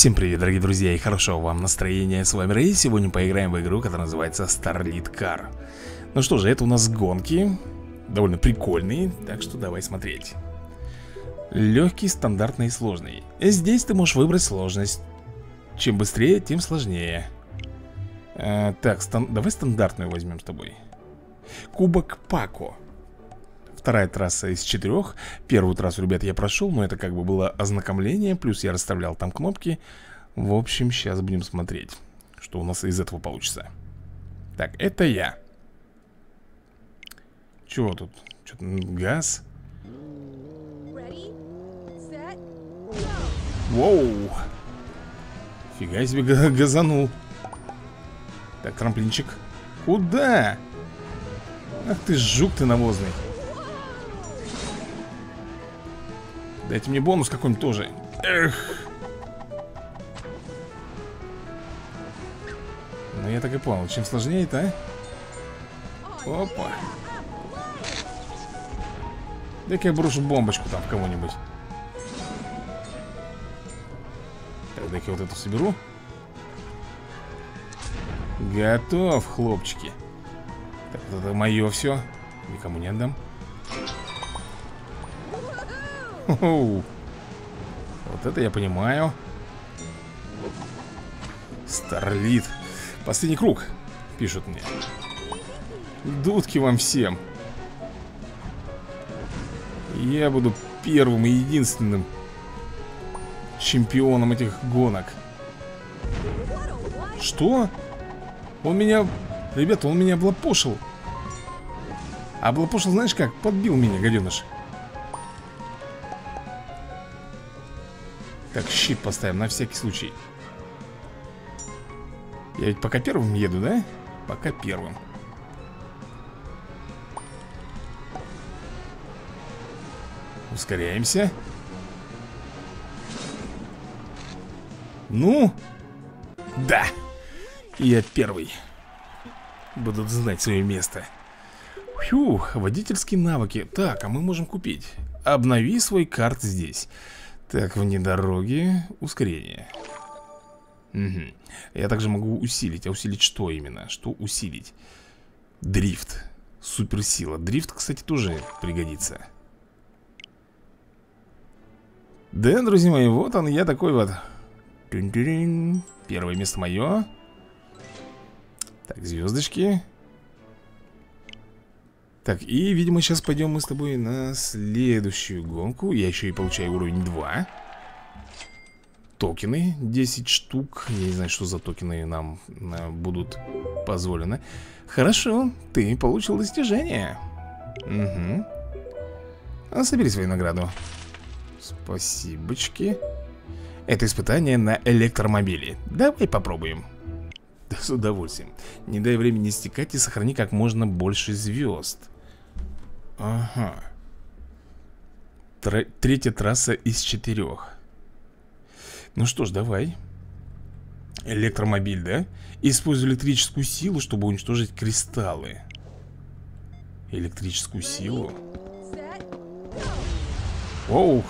Всем привет, дорогие друзья, и хорошего вам настроения. С вами Рэй, сегодня поиграем в игру, которая называется Starlit Car. Ну что же, это у нас гонки, довольно прикольные, так что давай смотреть. Легкий, стандартный и сложный. Здесь ты можешь выбрать сложность. Чем быстрее, тем сложнее. Так, давай стандартную возьмем с тобой. Кубок Пако. Вторая трасса из 4. Первую трассу, ребят, я прошел, но это как бы было ознакомление. Плюс я расставлял там кнопки. В общем, сейчас будем смотреть, что у нас из этого получится. Так, это я. Чего тут? Что-то газ. Воу. Фига себе газанул. Так, трамплинчик. Куда? Ах ты жук ты навозный. Дайте мне бонус какой-нибудь тоже. Эх. Ну я так и понял, чем сложнее-то, а? Опа. Дай-ка я брошу бомбочку там в кого-нибудь. Так, дай-ка я вот эту соберу. Готов, хлопчики. Так, вот это мое все. Никому не отдам. Вот это я понимаю. Старлит. Последний круг, пишут мне. Дудки вам всем. Я буду первым и единственным чемпионом этих гонок. Что? Он меня... Ребята, он меня облапошил. Облапошил, знаешь как? Подбил меня, гаденыш. Так, щит поставим на всякий случай. Я ведь пока первым еду, да? Пока первым. Ускоряемся. Ну, да. Я первый. Будут знать свое место. Фух, водительские навыки. Так, а мы можем купить. Обнови свой карт здесь. Так, вне дороги, ускорение. Угу. Я также могу усилить. А усилить что именно? Что усилить? Дрифт. Суперсила. Дрифт, кстати, тоже пригодится. Да, друзья мои, вот он, я такой вот. Первое место мое. Так, звездочки. Так, и, видимо, сейчас пойдем мы с тобой на следующую гонку. Я еще и получаю уровень 2. Токены 10 штук. Я не знаю, что за токены нам будут позволены. Хорошо, ты получил достижение. Угу. А, собери свою награду. Спасибочки. Это испытание на электромобиле. Давай попробуем. С удовольствием. Не дай времени истекать и сохрани как можно больше звезд. Ага. Третья трасса из 4. Ну что ж, давай. Электромобиль, да? Используй электрическую силу, чтобы уничтожить кристаллы. Электрическую силу. Оу.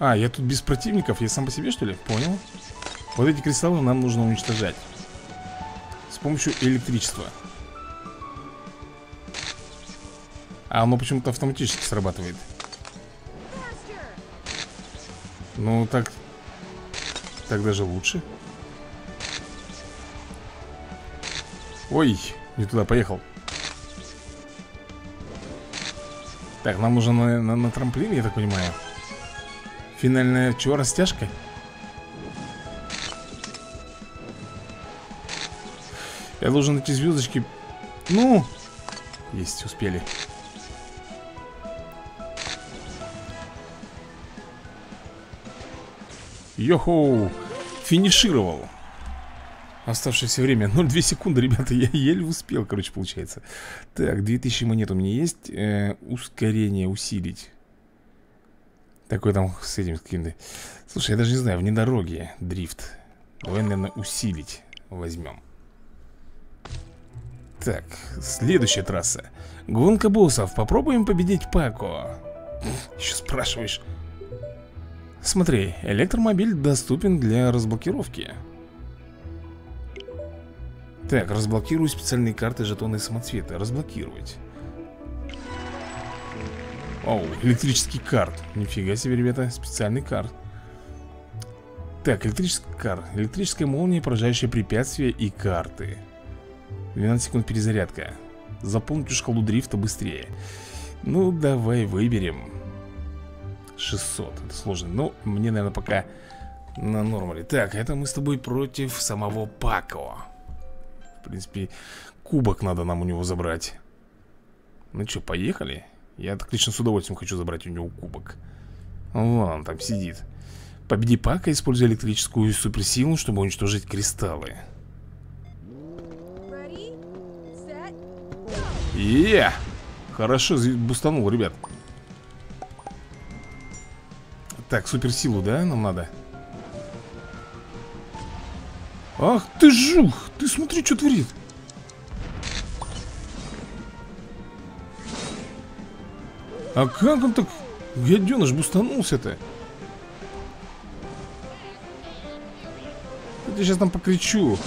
А, я тут без противников. Я сам по себе, что ли? Понял. Вот эти кристаллы нам нужно уничтожать с помощью электричества. А оно почему-то автоматически срабатывает. Ну, так... Так даже лучше. Ой, не туда поехал. Так, нам нужно на трамплин, я так понимаю. Финальная чего, растяжка? Я должен эти звездочки... Ну! Есть, успели. Йо-хоу! Финишировал. Оставшееся время 0,2 секунды, ребята. Я еле успел, короче, получается. Так, 2000 монет у меня есть. Ускорение усилить. Такое там с этим каким-то... Слушай, я даже не знаю, вне дороги дрифт. Давай, наверное, усилить возьмем. Так, следующая трасса. Гонка боссов. Попробуем победить Пако. Еще спрашиваешь. Смотри, электромобиль доступен для разблокировки. Так, разблокирую специальные карты, жетоны и самоцветы. Разблокировать. Оу, электрический карт. Нифига себе, ребята, специальный карт. Так, электрический карт. Электрическая молния, поражающая препятствия и карты. 12 секунд перезарядка. Заполните шкалу дрифта быстрее. Ну, давай выберем 600, это сложно. Ну, мне, наверное, пока на нормале. Так, это мы с тобой против самого Пако. В принципе, кубок надо нам у него забрать. Ну что, поехали? Я так лично с удовольствием хочу забрать у него кубок. Вон он там сидит. Победи Пако, используя электрическую суперсилу, чтобы уничтожить кристаллы. Е! Хорошо бустанул, ребят. Так, суперсилу, да, нам надо? Ах ты жух! Ты смотри, что творит. А как он так, гаденыш, бустанулся-то? Я тебе сейчас там покричу.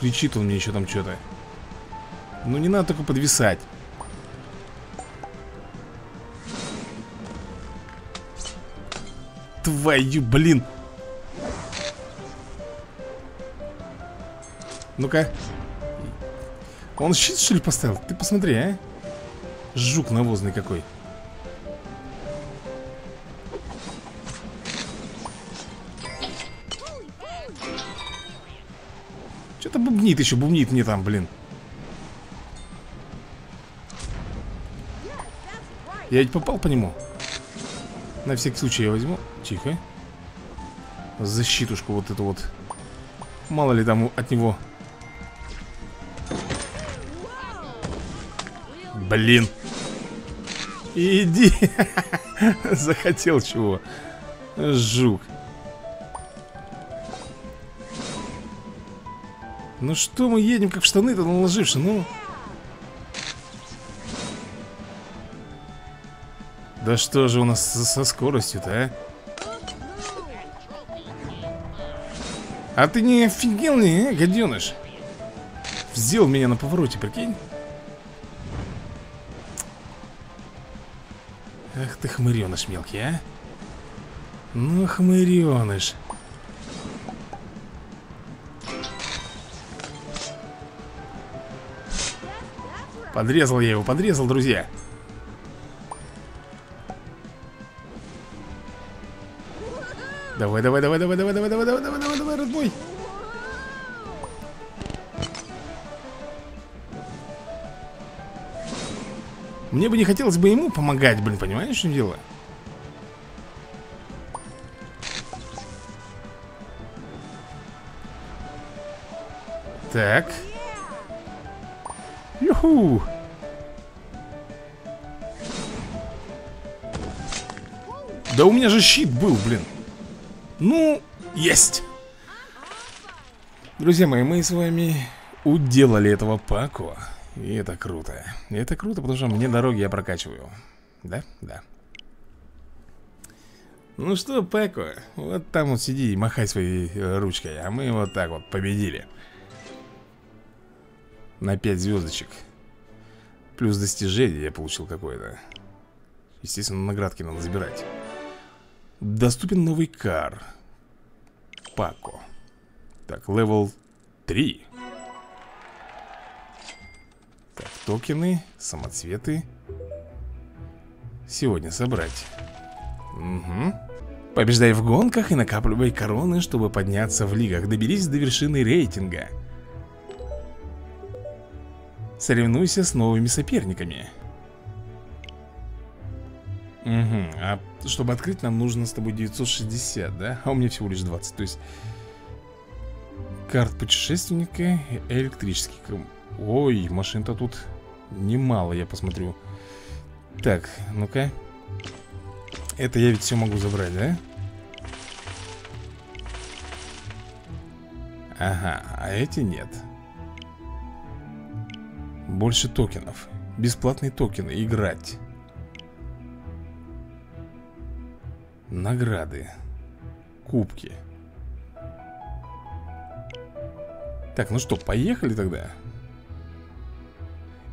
Кричит он мне еще там что-то. Ну не надо только подвисать. Твою, блин. Ну-ка. Он щит, что ли, поставил? Ты посмотри, а. Жук навозный какой. Что-то бубнит еще, бубнит мне там, блин. Я ведь попал по нему. На всякий случай я возьму. Тихо. Защитушку вот эту вот. Мало ли там от него. Блин. Иди. Захотел чего. Жук. Ну что мы едем, как в штаны-то наложивши, ну. Да что же у нас со скоростью-то, а? А ты не офигел, не, гаденыш? Взял меня на повороте, прикинь? Ах ты хмыреныш мелкий, а? Ну хмыреныш. Подрезал я его, подрезал, друзья. Давай, давай, давай, давай, давай, давай, давай, давай, давай, давай, давай, родной. Мне бы не хотелось бы ему помогать, блин, понимаешь, в чем дело? Так. Юху. Да у меня же щит был, блин. Ну, есть. Друзья мои, мы с вами уделали этого Пако. И это круто. И это круто, потому что мне дороги я прокачиваю. Да? Да. Ну что, Пако, вот там вот сиди и махай своей ручкой. А мы вот так вот победили. На 5 звездочек. Плюс достижение я получил какое-то. Естественно, наградки надо забирать. Доступен новый кар Пако. Так, левел 3. Так, токены, самоцветы. Сегодня собрать. Угу. Побеждай в гонках и накапливай короны, чтобы подняться в лигах. Доберись до вершины рейтинга. Соревнуйся с новыми соперниками. Угу, а чтобы открыть, нам нужно с тобой 960, да? А у меня всего лишь 20, то есть... Карт путешественника, электрический... Ой, машин-то тут немало, я посмотрю. Так, ну-ка. Это я ведь все могу забрать, да? Ага, а эти нет. Больше токенов. Бесплатные токены, играть. Награды. Кубки. Так, ну что, поехали тогда?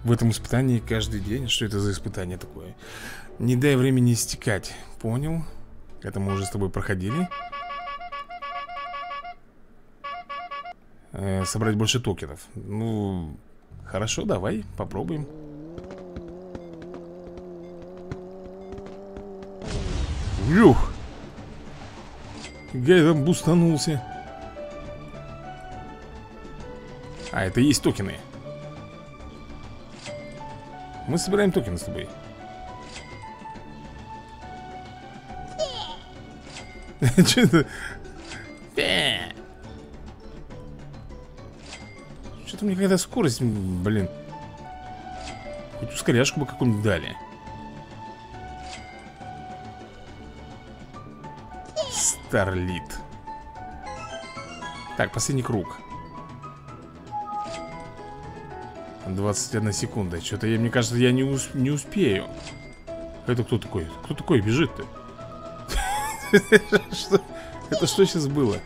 В этом испытании каждый день. Что это за испытание такое? Не дай времени истекать. Понял. Это мы уже с тобой проходили. Собрать больше токенов. Ну, хорошо, давай, попробуем. Ух! Гай там бустанулся. А, это и есть токены. Мы собираем токены с тобой. Че это? Что-то мне какая-то скорость, блин. Хоть ускоряшку бы какую-нибудь дали. Starlit. Так, последний круг. 21 секунда. Что-то, мне кажется, я не успею. Это кто такой? Кто такой бежит-то? Это что сейчас было?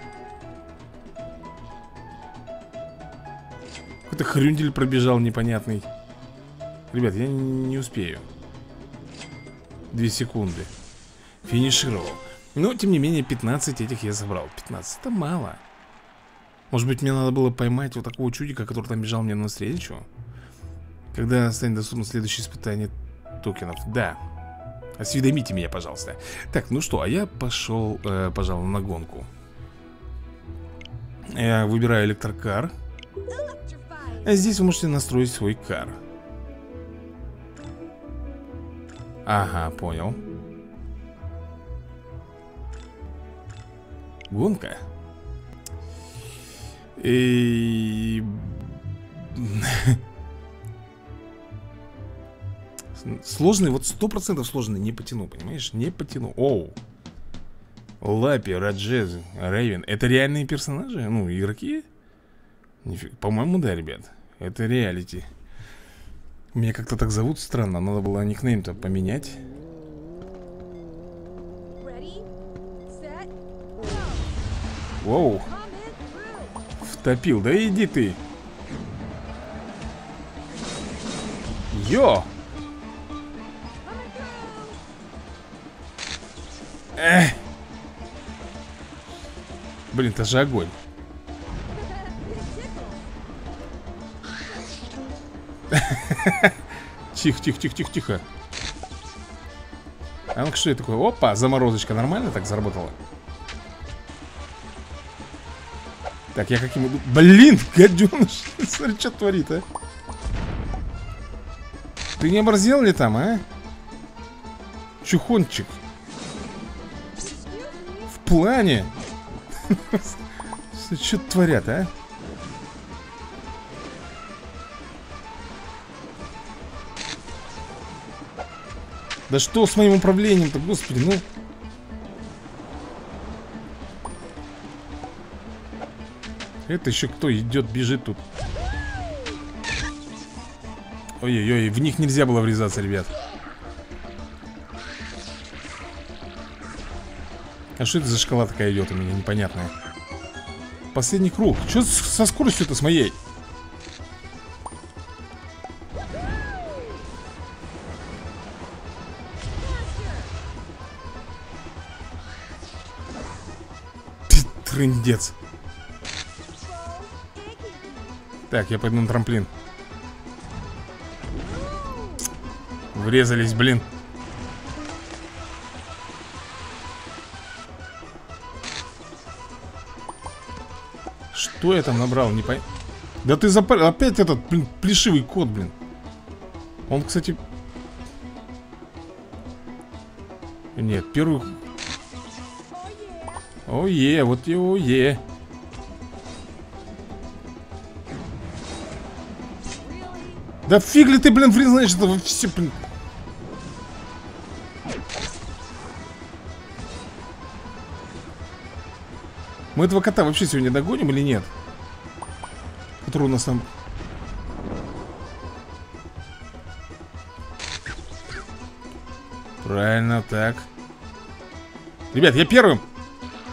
Какой-то хрюндель пробежал непонятный. Ребят, я не успею. 2 секунды. Финишировал. Но, тем не менее, 15 этих я забрал. 15 это мало. Может быть, мне надо было поймать вот такого чудика, который там бежал мне навстречу. Когда станет доступно следующее испытание токенов. Да. Осведомите меня, пожалуйста. Так, ну что, а я пошел, пожалуй, на гонку. Я выбираю электрокар. А здесь вы можете настроить свой кар. Ага, понял. Гонка. И... сложный, вот 100% сложный не потяну, понимаешь? Не потяну. Оу. Лапи, Раджез, Рейвен. Это реальные персонажи? Ну, игроки? По-моему, да, ребят. Это реалити. Меня как-то так зовут странно. Надо было никнейм-то поменять. Воу. Втопил, да иди ты. Йо. Эх. Блин, это же огонь. Тихо, тихо, тихо, тихо, тихо. А ну-ка, что это такое? Опа, заморозочка нормально так заработала. Так, я каким иду... Блин, гаденыш, смотри, что творит, а. Ты не оборзел ли там, а? Чухончик. В плане. Что творят, а? Да что с моим управлением-то, господи, ну... Это еще кто идет, бежит тут. Ой-ой-ой, в них нельзя было врезаться, ребят. А что это за шкала такая идет у меня непонятная? Последний круг. Что со скоростью-то с моей? Трындец. Так, я пойду на трамплин. Врезались, блин. Что я там набрал? Не пой... Да ты запар... Опять этот, блин, плешивый кот, блин. Он, кстати... Нет, первый... Ое, вот и ое. Да фиг ли ты, блин, знаешь, это вообще, блин. Мы этого кота вообще сегодня догоним или нет? Который у нас там... Правильно, так. Ребят, я первым.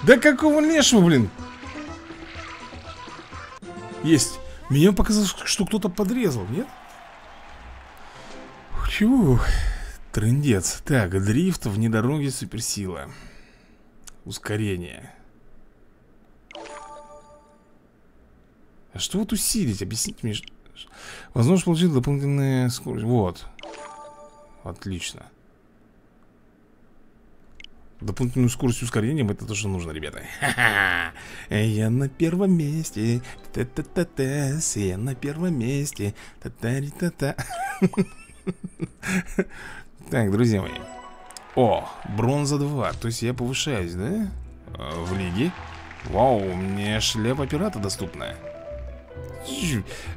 Да какого лешего, блин. Есть. Мне показалось, что кто-то подрезал, нет? Чего? Трындец. Так, дрифт, вне дороги, суперсила. Ускорение. А что вот усилить? Объясните мне. Возможно, получить дополнительную скорость. Вот. Отлично. Дополнительную скорость ускорением. Это то, что нужно, ребята. Ха-ха. Я на первом месте. Та-та-та-та. Я на первом месте. Та-та-ри-та-та. Так, друзья мои. О, бронза 2. То есть я повышаюсь, да? В лиге. Вау, мне шляпа пирата доступна.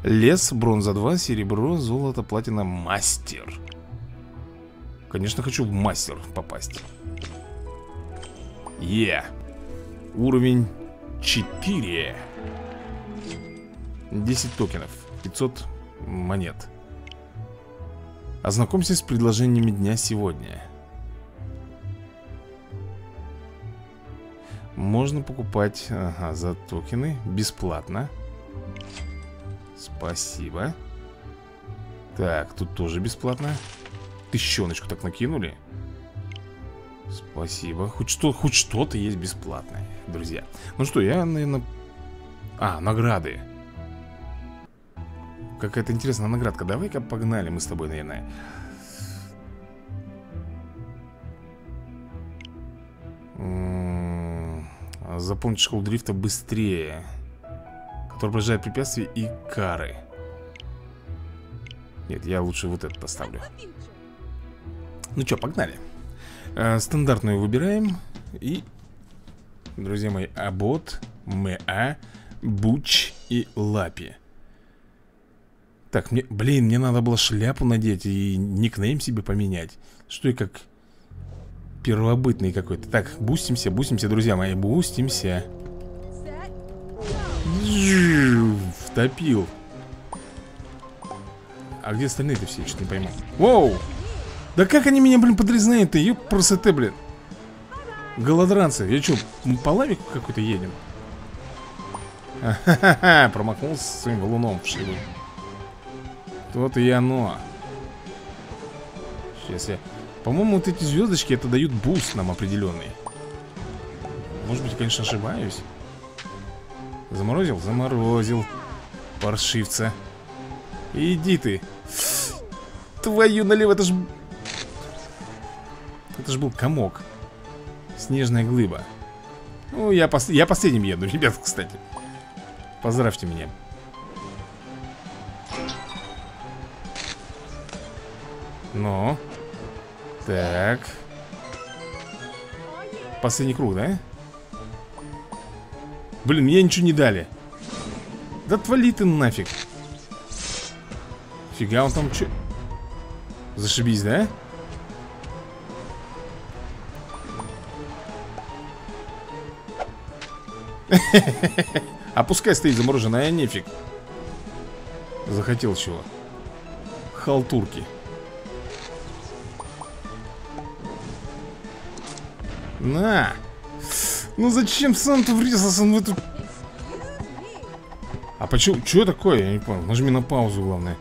Лес, бронза 2, серебро, золото, платина, мастер. Конечно, хочу в мастер попасть. Е. Уровень 4. 10 токенов, 500 монет. Ознакомься с предложениями дня сегодня. Можно покупать, ага, за токены. Бесплатно. Спасибо. Так, тут тоже бесплатно. Тыщеночку так накинули. Спасибо. Хоть что-то есть бесплатное, друзья. Ну что, я, наверное... А, награды. Какая-то интересная наградка. Давай-ка погнали мы с тобой, наверное. Заполнить школу дрифта быстрее. Который проезжает препятствия и кары. Нет, я лучше вот этот оставлю. Ну что, погнали. Стандартную выбираем. И, друзья мои, Абот, Мэа, Буч и Лапи. Так, мне, блин, мне надо было шляпу надеть и никнейм себе поменять. Что и как первобытный какой-то. Так, бустимся, бустимся, друзья мои, бустимся. Втопил. А где остальные-то все, я что-то не пойму. Воу! Да как они меня, блин, подрезают-то? Ёпрсоте, блин. Голодранцы. Я что, по лавику какой-то едем? Ахахаха, промахнулся своим валуном в шею. То-то и оно. Сейчас я... По-моему, вот эти звездочки, это дают буст нам определенный. Может быть, я, конечно, ошибаюсь. Заморозил? Заморозил. Паршивца. Иди ты. Твою налево, это ж... Это ж был комок. Снежная глыба. Ну, я последним еду, ребят, кстати. Поздравьте меня. Ну. Так. Последний круг, да? Блин, мне ничего не дали. Да отвали ты нафиг. Фига он там че. Зашибись, да? А пускай стоит замороженная, нефиг. Захотел чего? Халтурки. На! Ну зачем сам-то врезался в эту... А почему? Чё такое? Я не понял. Нажми на паузу, главное.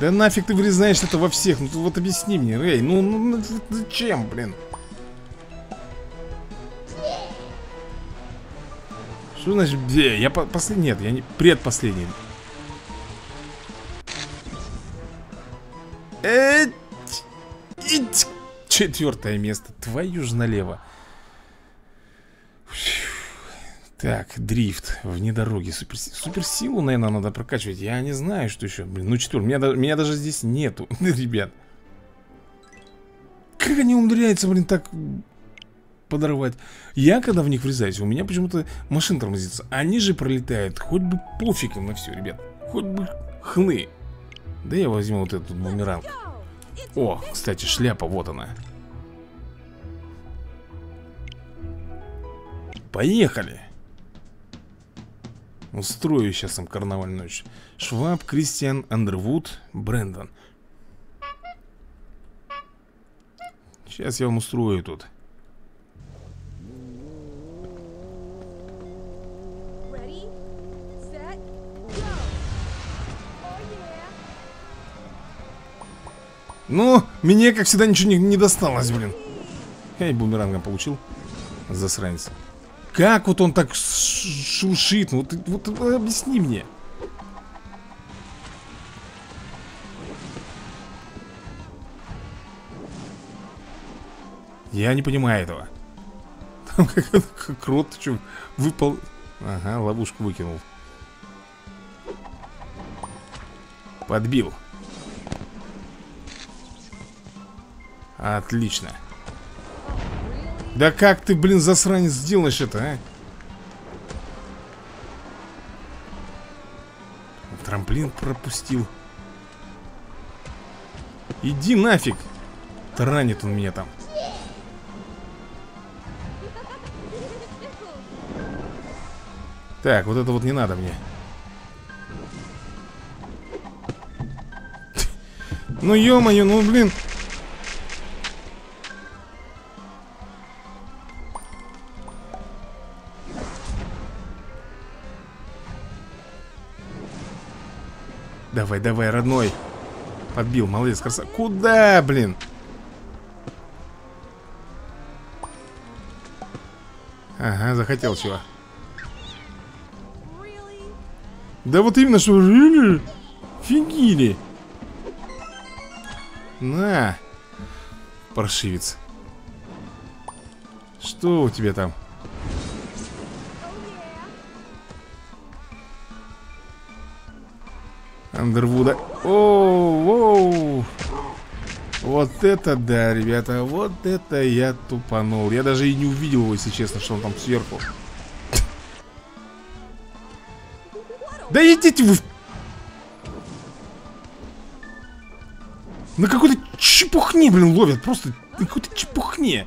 Да нафиг ты врезаешь это во всех? Ну вот объясни мне, Рэй. Ну зачем, блин? Что значит где? Я последний? Нет, я не... Предпоследний. Четвертое место. Твою ж налево. Так, дрифт. Вне дороги. Суперсилу, наверное, надо прокачивать. Я не знаю, что еще. Блин, ну четвертый. Меня даже здесь нету, ребят. Как они умудряются, блин, так подорвать. Я когда в них врезаюсь, у меня почему-то машина тормозится. Они же пролетают. Хоть бы пофиг им на все, ребят. Хоть бы хны. Да я возьму вот этот бумеранг. О, кстати, шляпа, вот она. Поехали. Устрою сейчас там карнавальную ночь. Шваб, Кристиан, Андервуд, Брэндон. Сейчас я вам устрою тут. Ну, мне, как всегда, ничего не досталось, блин. Эй, бумерангом получил. Засранец. Как вот он так шуршит? Вот объясни мне. Я не понимаю этого. Там как крот, что, выпал. Ага, ловушку выкинул. Подбил. Отлично. Да как ты, блин, засранец, сделаешь это, а? Трамплин пропустил. Иди нафиг. Таранит он меня там. Так, вот это вот не надо мне. Ну, ё-моё, ну, блин. Давай, давай, родной. Подбил, молодец, красавчик. Куда, блин? Ага, захотел чего. Да вот именно, что... Фигили. На. Паршивец. Что у тебя там? Андервуда. Оу, оу. Вот это да, ребята. Вот это я тупанул. Я даже и не увидел его, если честно, что он там сверху. Да идите вы. На какой-то чепухне, блин, ловят. Просто на какой-то чепухне.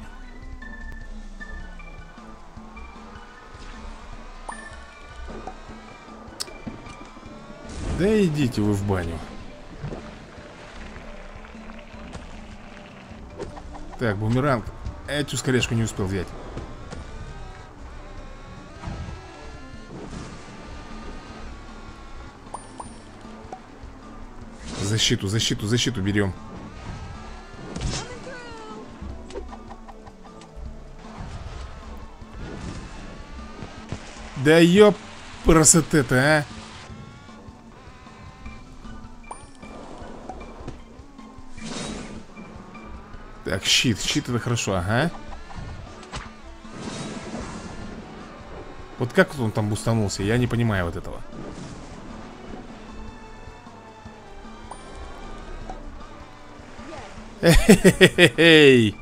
Да идите вы в баню. Так, бумеранг. Эту скоряшку не успел взять. Защиту, защиту, защиту берем. Да ёп, красота-то, а? Так, щит, щит это хорошо, ага. Вот как он там бустанулся, я не понимаю вот этого. Эй!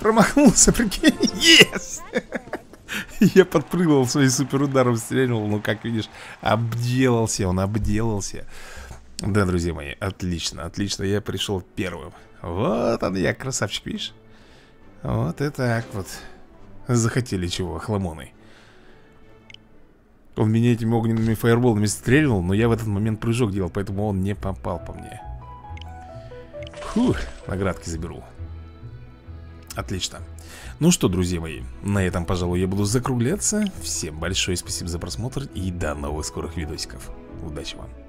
Промахнулся, прикинь. Yes! Я подпрыгнул своим суперударом, стрельнул, ну как видишь, обделался, он обделался. Да, друзья мои, отлично, отлично, я пришел первым. Вот он я, красавчик, видишь? Вот это так вот. Захотели чего, хламоны. Он меня этими огненными фаерболами стрельнул, но я в этот момент прыжок делал, поэтому он не попал по мне. Фух, наградки заберу. Отлично. Ну что, друзья мои, на этом, пожалуй, я буду закругляться. Всем большое спасибо за просмотр и до новых скорых видосиков. Удачи вам.